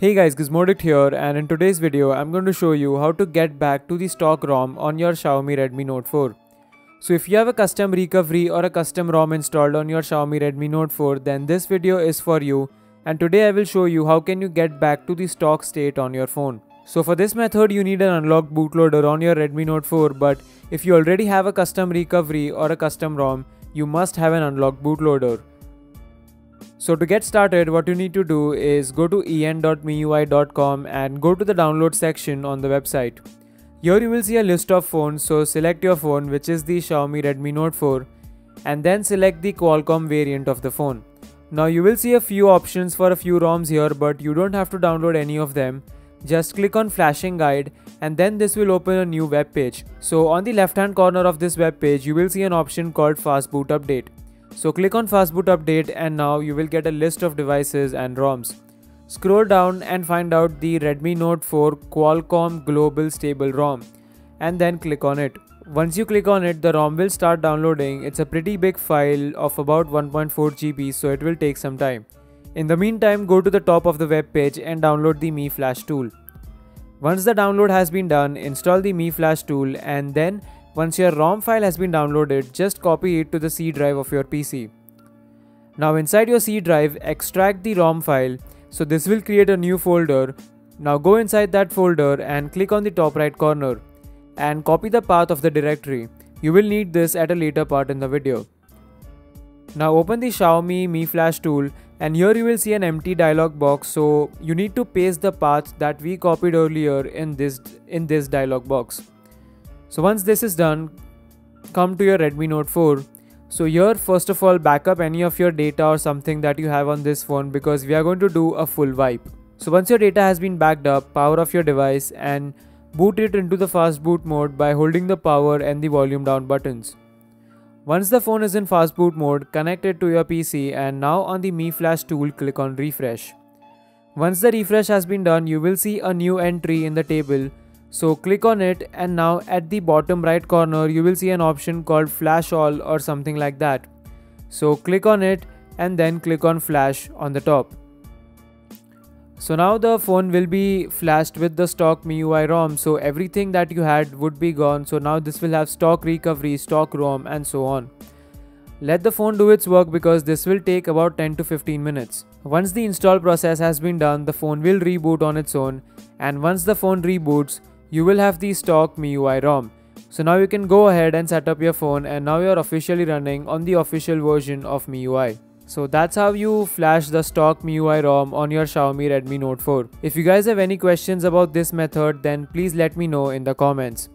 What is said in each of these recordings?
Hey guys, Gizmodict here, and in today's video I'm going to show you how to get back to the stock ROM on your Xiaomi Redmi Note 4. So if you have a custom recovery or a custom ROM installed on your Xiaomi Redmi Note 4, then this video is for you, and today I will show you how can you get back to the stock state on your phone. So for this method you need an unlocked bootloader on your Redmi Note 4, but if you already have a custom recovery or a custom ROM, you must have an unlocked bootloader. So to get started, what you need to do is go to en.miui.com and go to the download section on the website. Here you will see a list of phones, so select your phone, which is the Xiaomi Redmi Note 4, and then select the Qualcomm variant of the phone. Now you will see a few options for a few ROMs here, but you don't have to download any of them. Just click on flashing guide and then this will open a new web page. So on the left hand corner of this web page you will see an option called Fastboot update. So click on Fastboot update and now you will get a list of devices and ROMs. Scroll down and find out the Redmi Note 4 Qualcomm Global Stable ROM and then click on it. Once you click on it, the ROM will start downloading. It's a pretty big file of about 1.4 GB, so it will take some time. In the meantime, go to the top of the web page and download the Mi Flash tool. Once the download has been done, install the Mi Flash tool and then once your ROM file has been downloaded, just copy it to the C drive of your PC. Now inside your C drive, extract the ROM file. So this will create a new folder. Now go inside that folder and click on the top right corner and copy the path of the directory. You will need this at a later part in the video. Now open the Xiaomi Mi Flash tool and here you will see an empty dialog box, so you need to paste the path that we copied earlier in this dialog box. So once this is done, come to your Redmi Note 4. So here first of all back up any of your data or something that you have on this phone, because we are going to do a full wipe. So once your data has been backed up, power off your device and boot it into the fast boot mode by holding the power and the volume down buttons. Once the phone is in fast boot mode, connect it to your PC and now on the Mi Flash tool click on refresh. Once the refresh has been done, you will see a new entry in the table. So click on it and now at the bottom right corner you will see an option called Flash All or something like that. So click on it and then click on Flash on the top. So now the phone will be flashed with the stock MIUI ROM, so everything that you had would be gone. So now this will have stock recovery, stock ROM and so on. Let the phone do its work because this will take about 10 to 15 minutes. Once the install process has been done, the phone will reboot on its own, and once the phone reboots, you will have the stock MIUI ROM. So now you can go ahead and set up your phone, and now you are officially running on the official version of MIUI. So that's how you flash the stock MIUI ROM on your Xiaomi Redmi Note 4. If you guys have any questions about this method, then please let me know in the comments.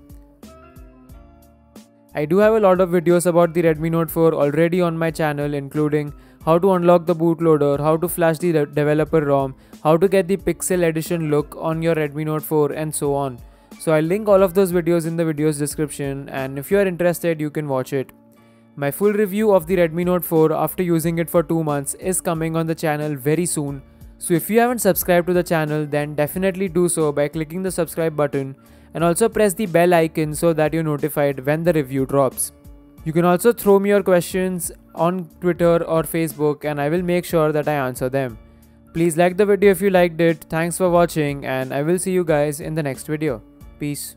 I do have a lot of videos about the Redmi Note 4 already on my channel, including how to unlock the bootloader, how to flash the developer ROM, how to get the pixel edition look on your Redmi Note 4 and so on. So I'll link all of those videos in the video's description, and if you are interested you can watch it. My full review of the Redmi Note 4 after using it for 2 months is coming on the channel very soon. So if you haven't subscribed to the channel, then definitely do so by clicking the subscribe button and also press the bell icon so that you're notified when the review drops. You can also throw me your questions on Twitter or Facebook and I will make sure that I answer them. Please like the video if you liked it. Thanks for watching and I will see you guys in the next video. Peace.